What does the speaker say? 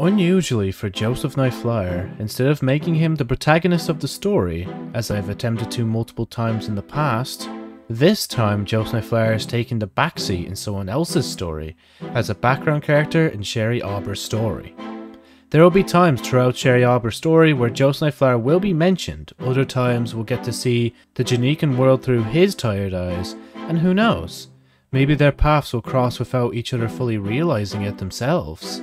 Unusually for Josephnite Flyer, instead of making him the protagonist of the story, as I've attempted to multiple times in the past, this time Josephnite Flyer has taken the backseat in someone else's story, as a background character in Sherry Aweber's Story. There will be times throughout Sherry Aweber's Story where Josephnite Flyer will be mentioned, other times we'll get to see the Janikin world through his tired eyes, and who knows, maybe their paths will cross without each other fully realizing it themselves.